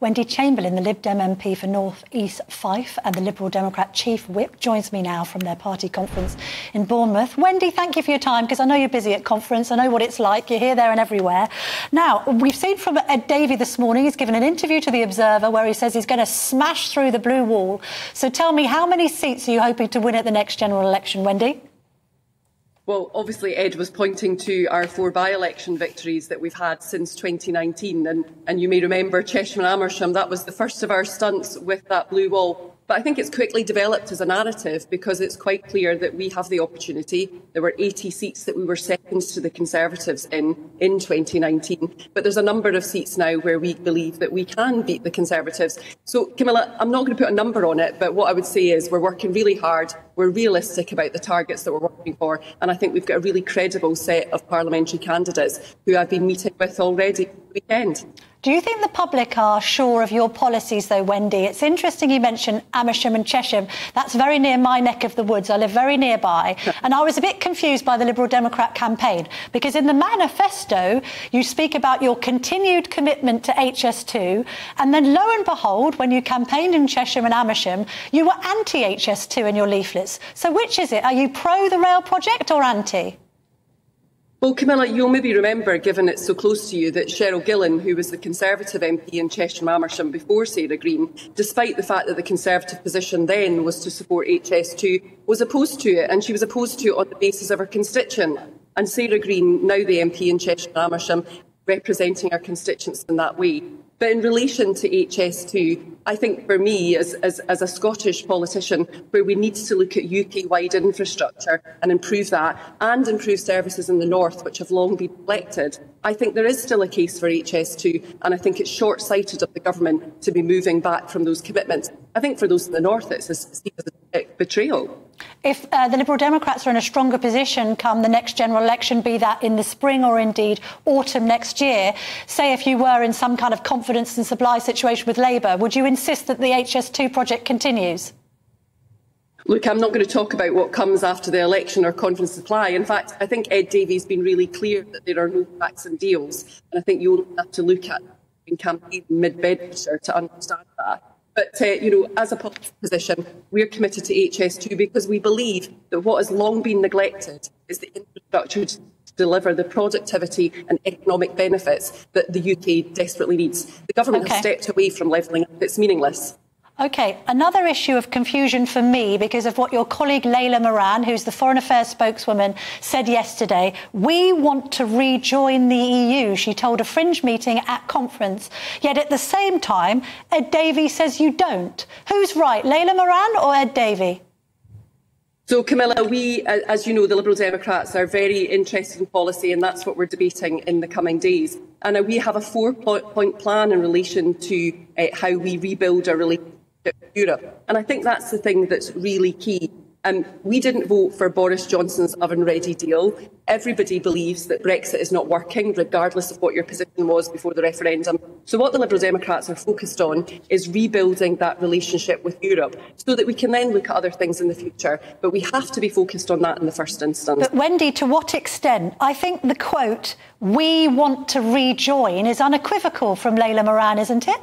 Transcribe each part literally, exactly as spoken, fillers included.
Wendy Chamberlain, the Lib Dem M P for North East Fife and the Liberal Democrat Chief Whip, joins me now from their party conference in Bournemouth. Wendy, thank you for your time, because I know you're busy at conference. I know what it's like. You're here, there and everywhere. Now, we've seen from Ed Davey this morning, he's given an interview to The Observer where he says he's going to smash through the blue wall. So tell me, how many seats are you hoping to win at the next general election, Wendy? Well, obviously, Ed was pointing to our four by-election victories that we've had since twenty nineteen. And, and you may remember Chesham and Amersham, that was the first of our stunts with that blue wall. But I think it's quickly developed as a narrative because it's quite clear that we have the opportunity. There were eighty seats that we were second to the Conservatives in in twenty nineteen. But there's a number of seats now where we believe that we can beat the Conservatives. So, Camilla, I'm not going to put a number on it, but what I would say is we're working really hard. We're realistic about the targets that we're working for, and I think we've got a really credible set of parliamentary candidates who I've been meeting with already this weekend. Do you think the public are sure of your policies, though, Wendy? It's interesting you mentioned Amersham and Chesham. That's very near my neck of the woods. I live very nearby. And I was a bit confused by the Liberal Democrat campaign, because in the manifesto, you speak about your continued commitment to H S two, and then, lo and behold, when you campaigned in Chesham and Amersham, you were anti H S two in your leaflets. So which is it? Are you pro the rail project or anti? Well, Camilla, you'll maybe remember, given it's so close to you, that Cheryl Gillan, who was the Conservative M P in Chesham and Amersham before Sarah Green, despite the fact that the Conservative position then was to support H S two, was opposed to it, and she was opposed to it on the basis of her constituent. And Sarah Green, now the M P in Chesham and Amersham, representing our constituents in that way. But in relation to H S two, I think for me, as, as, as a Scottish politician, where we need to look at U K-wide infrastructure and improve that, and improve services in the north, which have long been neglected, I think there is still a case for H S two, and I think it's short-sighted of the government to be moving back from those commitments. I think for those in the north, it's seen as a betrayal. If uh, the Liberal Democrats are in a stronger position come the next general election, be that in the spring or indeed autumn next year, say if you were in some kind of confidence and supply situation with Labour, would you insist that the H S two project continues? Look, I'm not going to talk about what comes after the election or confidence supply. In fact, I think Ed Davey's been really clear that there are no facts and deals, and I think you'll have to look at in campaign mid-Bedfordshire to understand that. But, uh, you know, as a public position, we're committed to H S two because we believe that what has long been neglected is the infrastructure to deliver the productivity and economic benefits that the U K desperately needs. The government okay. has stepped away from levelling up. It's meaningless. OK, another issue of confusion for me because of what your colleague Layla Moran, who's the Foreign Affairs spokeswoman, said yesterday. We want to rejoin the E U, she told a fringe meeting at conference. Yet at the same time, Ed Davey says you don't. Who's right, Layla Moran or Ed Davey? So, Camilla, we, as you know, the Liberal Democrats are very interested in policy, and that's what we're debating in the coming days. And we have a four-point plan in relation to uh, how we rebuild our relationship with Europe. And I think that's the thing that's really key. Um, we didn't vote for Boris Johnson's oven-ready deal. Everybody believes that Brexit is not working, regardless of what your position was before the referendum. So what the Liberal Democrats are focused on is rebuilding that relationship with Europe so that we can then look at other things in the future. But we have to be focused on that in the first instance. But, Wendy, to what extent? I think the quote, "we want to rejoin," is unequivocal from Layla Moran, isn't it?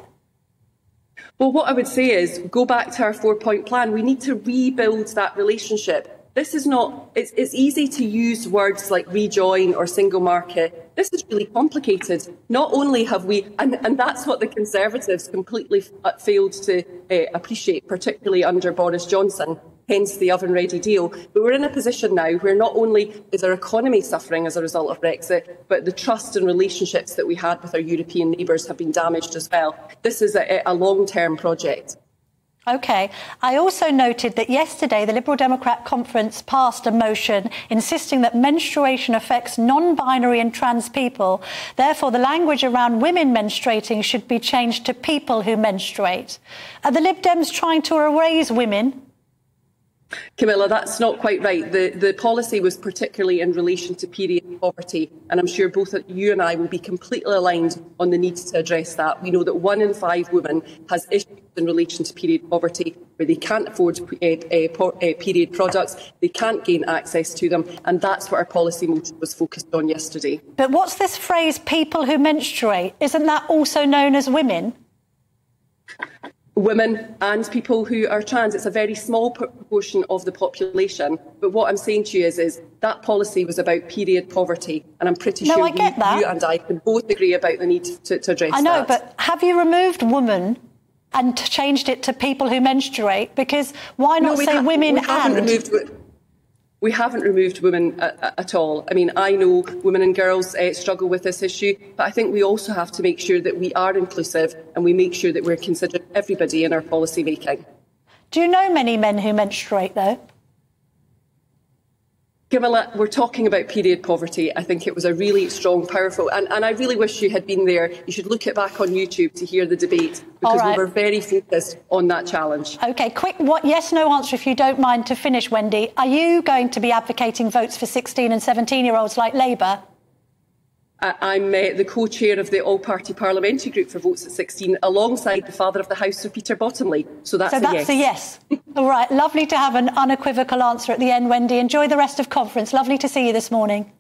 Well, what I would say is go back to our four-point plan. We need to rebuild that relationship. This is not, it's, it's easy to use words like rejoin or single market. This is really complicated. Not only have we, and, and that's what the Conservatives completely failed to uh, appreciate, particularly under Boris Johnson, hence the oven-ready deal. But we're in a position now where not only is our economy suffering as a result of Brexit, but the trust and relationships that we had with our European neighbours have been damaged as well. This is a, a long-term project. OK. I also noted that yesterday the Liberal Democrat conference passed a motion insisting that menstruation affects non-binary and trans people. Therefore, the language around women menstruating should be changed to people who menstruate. Are the Lib Dems trying to erase women? Camilla, that's not quite right. The, the policy was particularly in relation to period poverty, and I'm sure both you and I will be completely aligned on the need to address that. We know that one in five women has issues in relation to period poverty, where they can't afford uh, uh, period products, they can't gain access to them, and that's what our policy motion was focused on yesterday. But what's this phrase, people who menstruate? Isn't that also known as women? women and people who are trans. It's a very small proportion of the population. But what I'm saying to you is, is that policy was about period poverty. And I'm pretty no, sure you, you and I can both agree about the need to, to address that. I know, that. But have you removed woman and changed it to people who menstruate? Because why not no, say women we and... Removed, we haven't removed women at, at all. I mean, I know women and girls uh, struggle with this issue, but I think we also have to make sure that we are inclusive and we make sure that we're considering everybody in our policy making. Do you know many men who menstruate, though? Camilla, we're talking about period poverty. I think it was a really strong, powerful... And, and I really wish you had been there. You should look it back on YouTube to hear the debate, because right. we were very focused on that challenge. OK, quick what, yes-no answer, if you don't mind, to finish, Wendy. Are you going to be advocating votes for sixteen and seventeen-year-olds like Labour? I, I'm uh, the co-chair of the all-party parliamentary group for Votes at sixteen, alongside the father of the House, Sir Peter Bottomley. So that's, so that's a yes. A yes. All right, lovely to have an unequivocal answer at the end, Wendy. Enjoy the rest of conference. Lovely to see you this morning.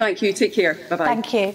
Thank you. Take care. Bye-bye. Thank you.